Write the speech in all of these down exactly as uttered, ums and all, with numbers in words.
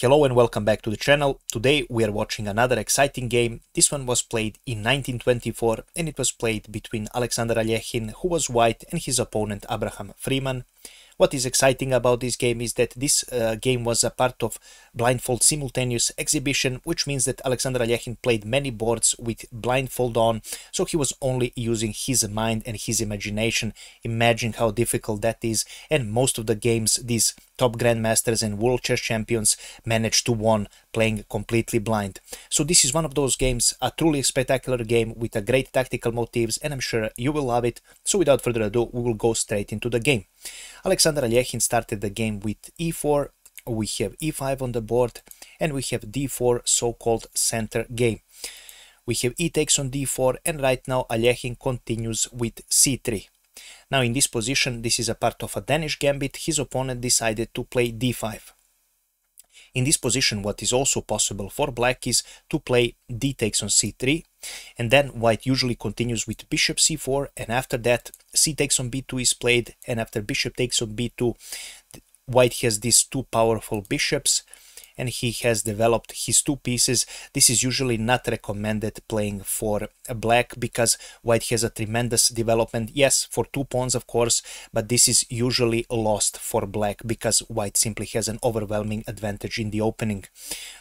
Hello and welcome back to the channel. Today we are watching another exciting game. This one was played in nineteen twenty-four and it was played between Alexander Alekhine, who was white, and his opponent Abraham Freeman. What is exciting about this game is that this uh, game was a part of blindfold simultaneous exhibition, which means that Alexander Alekhine played many boards with blindfold on, so he was only using his mind and his imagination. Imagine how difficult that is, and most of the games these top grandmasters and world chess champions managed to win playing completely blind. So this is one of those games, a truly spectacular game with a great tactical motives, and I'm sure you will love it. So without further ado, we will go straight into the game. Alexander Alekhine started the game with e four, we have e five on the board, and we have d four, so-called center game. We have e takes on d four, and right now Alekhine continues with c three. Now in this position, this is a part of a Danish Gambit, his opponent decided to play d five. In this position, what is also possible for black is to play d takes on c three, and then white usually continues with bishop c four, and after that c takes on b two is played, and after bishop takes on b two, white has these two powerful bishops, and he has developed his two pieces. This is usually not recommended playing for black because white has a tremendous development, yes, for two pawns of course, but this is usually lost for black because white simply has an overwhelming advantage in the opening.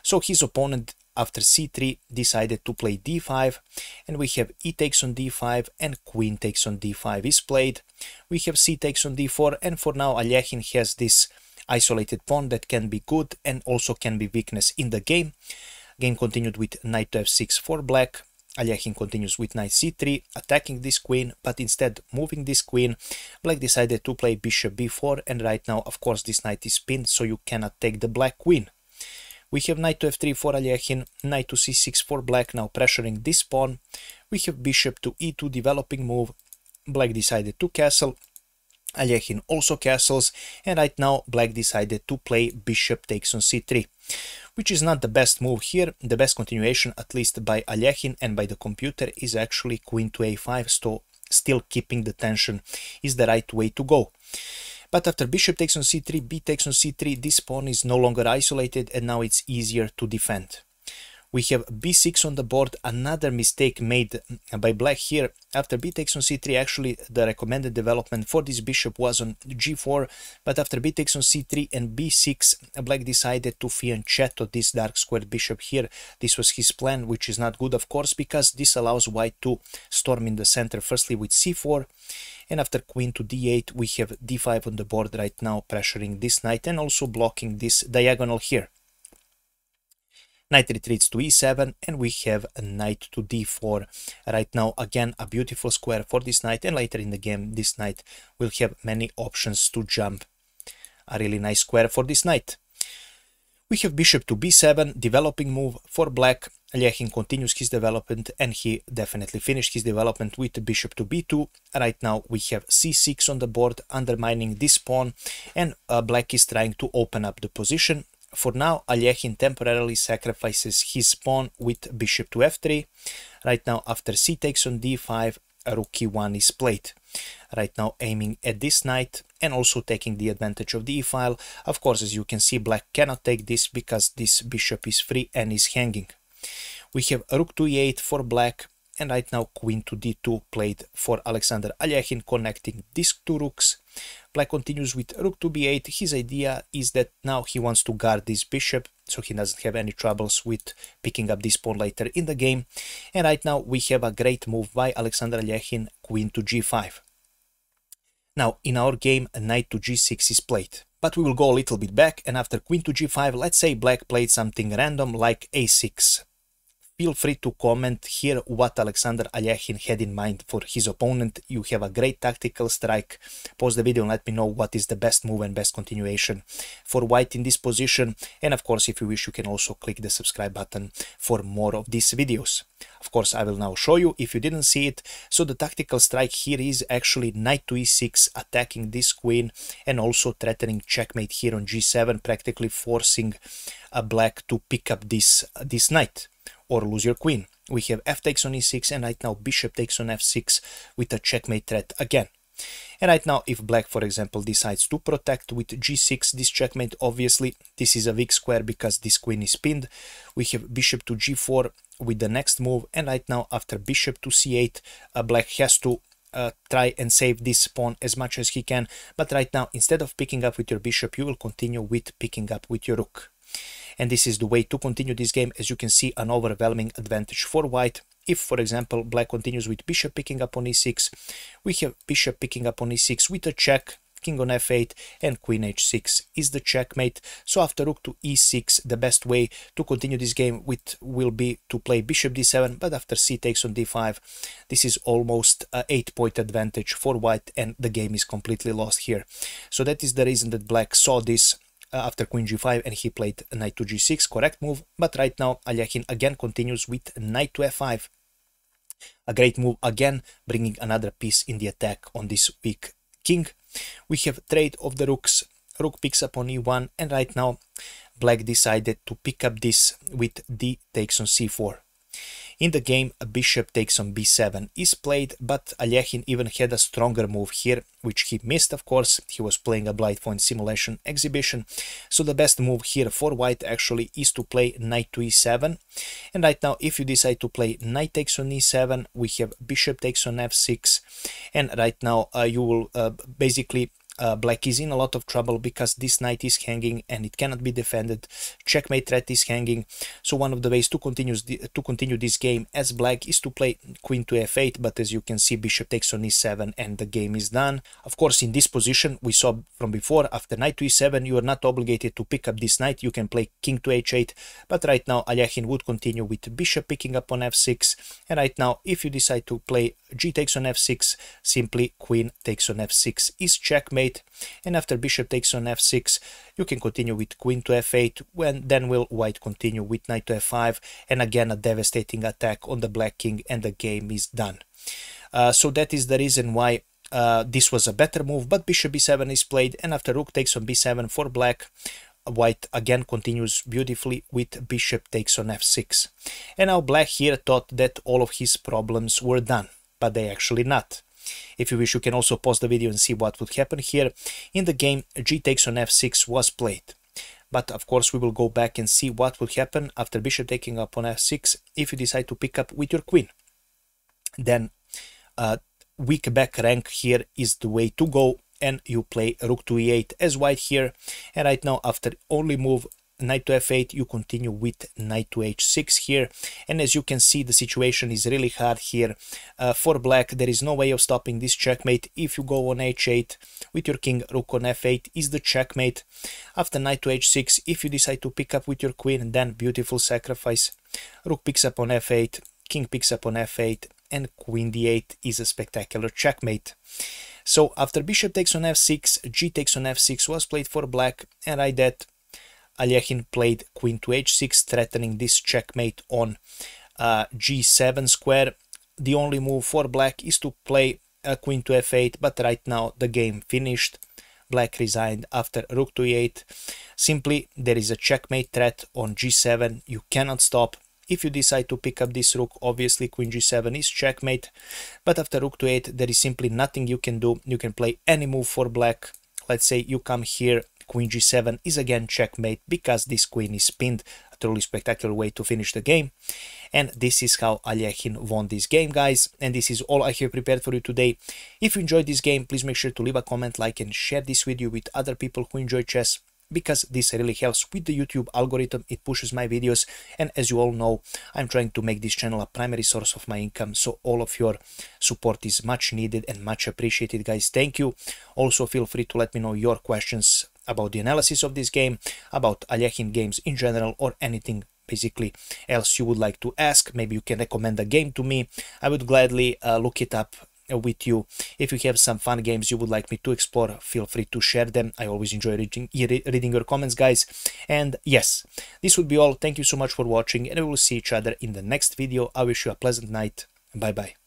So his opponent after c three decided to play d five, and we have e takes on d five and queen takes on d five is played. We have c takes on d four, and for now Alekhine has this isolated pawn that can be good and also can be weakness in the game. Game continued with knight to f six for black. Alekhine continues with knight c three, attacking this queen, but instead moving this queen, black decided to play bishop b four, and right now of course this knight is pinned, so you cannot take the black queen. We have knight to f three for Alekhine, knight to c six for black, now pressuring this pawn. We have bishop to e two, developing move. Black decided to castle. Alekhine also castles, and right now black decided to play bishop takes on c three, which is not the best move here. The best continuation, at least by Alekhine and by the computer, is actually queen to a five, so still keeping the tension is the right way to go. But after bishop takes on c three, b takes on c three, this pawn is no longer isolated and now it's easier to defend. We have b six on the board, another mistake made by black here. After b takes on c three, actually the recommended development for this bishop was on g four, but after b takes on c three and b six, black decided to fianchetto this dark squared bishop here. This was his plan, which is not good of course, because this allows white to storm in the center firstly with c four, and after queen to d eight we have d five on the board right now, pressuring this knight and also blocking this diagonal here. Knight retreats to e seven, and we have a knight to d four. Right now, again, a beautiful square for this knight, and later in the game, this knight will have many options to jump. A really nice square for this knight. We have bishop to b seven, developing move for black. Alekhine continues his development, and he definitely finished his development with bishop to b two. Right now we have c six on the board, undermining this pawn, and uh, black is trying to open up the position. For now, Alekhine temporarily sacrifices his pawn with bishop to f three. Right now, after c takes on d five, rook e one is played. Right now, aiming at this knight and also taking the advantage of the e-file. Of course, as you can see, black cannot take this because this bishop is free and is hanging. We have rook to e eight for black, and right now queen to d two played for Alexander Alekhine, connecting these two rooks. Black continues with rook to b eight. His idea is that now he wants to guard this bishop, so he doesn't have any troubles with picking up this pawn later in the game. And right now we have a great move by Alexander Alekhine, queen to g five. Now in our game, knight to g six is played. But we will go a little bit back, and after queen to g five, let's say black played something random like a six. Feel free to comment here what Alexander Alekhine had in mind for his opponent. You have a great tactical strike. Pause the video and let me know what is the best move and best continuation for white in this position. And of course, if you wish, you can also click the subscribe button for more of these videos. Of course, I will now show you if you didn't see it. So the tactical strike here is actually knight to e six, attacking this queen and also threatening checkmate here on g seven, practically forcing a black to pick up this, this knight or lose your queen. We have f takes on e six, and right now bishop takes on f six with a checkmate threat again. And right now, if black, for example, decides to protect with g six, this checkmate, obviously, this is a weak square because this queen is pinned. We have bishop to g four with the next move. And right now, after bishop to c eight, uh, black has to Uh, try and save this pawn as much as he can, but right now, instead of picking up with your bishop, you will continue with picking up with your rook. And this is the way to continue this game. As you can see, an overwhelming advantage for white. If, for example, black continues with bishop picking up on e six, we have bishop picking up on e six with a check, king on f eight, and queen h six is the checkmate. So after rook to e six, the best way to continue this game with will be to play bishop d seven, but after c takes on d five, this is almost an eight point advantage for white, and the game is completely lost here. So that is the reason that black saw this after queen g five, and he played knight to g six, correct move, but right now Alekhine again continues with knight to f five. A great move again, bringing another piece in the attack on this weak king. We have trade of the rooks. Rook picks up on e one, and right now black decided to pick up this with d takes on c four. In the game, a bishop takes on b seven is played, but Alekhine even had a stronger move here, which he missed, of course. He was playing a Blindfold simulation exhibition. So the best move here for white actually is to play knight to e seven. And right now, if you decide to play knight takes on e seven, we have bishop takes on f six. And right now, uh, you will uh, basically... Uh, black is in a lot of trouble because this knight is hanging and it cannot be defended. Checkmate threat is hanging. So one of the ways to continue to continue this game as black is to play queen to f eight, but as you can see, bishop takes on e seven and the game is done. Of course, in this position, we saw from before, after knight to e seven, you are not obligated to pick up this knight. You can play king to h eight, but right now Alekhine would continue with bishop picking up on f six. And right now, if you decide to play g takes on f six, simply queen takes on f six is checkmate. And after bishop takes on f six, you can continue with queen to f eight, when then will white continue with knight to f five, and again a devastating attack on the black king, and the game is done. Uh, so that is the reason why uh, this was a better move, but bishop b seven is played, and after rook takes on b seven for black, white again continues beautifully with bishop takes on f six. And now black here thought that all of his problems were done, but they actually not. If you wish, you can also pause the video and see what would happen here. In the game, g takes on f six was played. But of course, we will go back and see what would happen after bishop taking up on f six if you decide to pick up with your queen. Then uh, weak back rank here is the way to go, and you play rook to e eight as white here. And right now, after only move knight to f eight, you continue with knight to h six here, and as you can see, the situation is really hard here uh, for black. There is no way of stopping this checkmate. If you go on h eight with your king, rook on f eight is the checkmate. After knight to h six, if you decide to pick up with your queen, then beautiful sacrifice. Rook picks up on f eight, king picks up on f eight, and queen d eight is a spectacular checkmate. So after bishop takes on f six, g takes on f six was played for black, and right that Alekhine played queen to h six, threatening this checkmate on uh, g seven square. The only move for black is to play uh, queen to f eight, but right now the game finished. Black resigned after rook to e eight. Simply, there is a checkmate threat on g seven. You cannot stop. If you decide to pick up this rook, obviously queen g seven is checkmate. But after rook to e eight, there is simply nothing you can do. You can play any move for black. Let's say you come here. Queen g seven is again checkmate because this queen is pinned. A truly spectacular way to finish the game. And this is how Alekhine won this game, guys. And this is all I have prepared for you today. If you enjoyed this game, please make sure to leave a comment, like, and share this video with other people who enjoy chess, because this really helps with the YouTube algorithm. It pushes my videos, and as you all know, I'm trying to make this channel a primary source of my income, so all of your support is much needed and much appreciated, guys. Thank you. Also, feel free to let me know your questions about the analysis of this game, about Alekhine games in general, or anything basically else you would like to ask. Maybe you can recommend a game to me. I would gladly uh, look it up with you. If you have some fun games you would like me to explore, feel free to share them. I always enjoy reading, reading your comments, guys. And yes, this would be all. Thank you so much for watching, and we will see each other in the next video. I wish you a pleasant night. Bye bye.